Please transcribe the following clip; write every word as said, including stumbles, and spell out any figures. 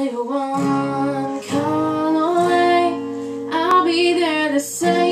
only one call away. I'll be there the same.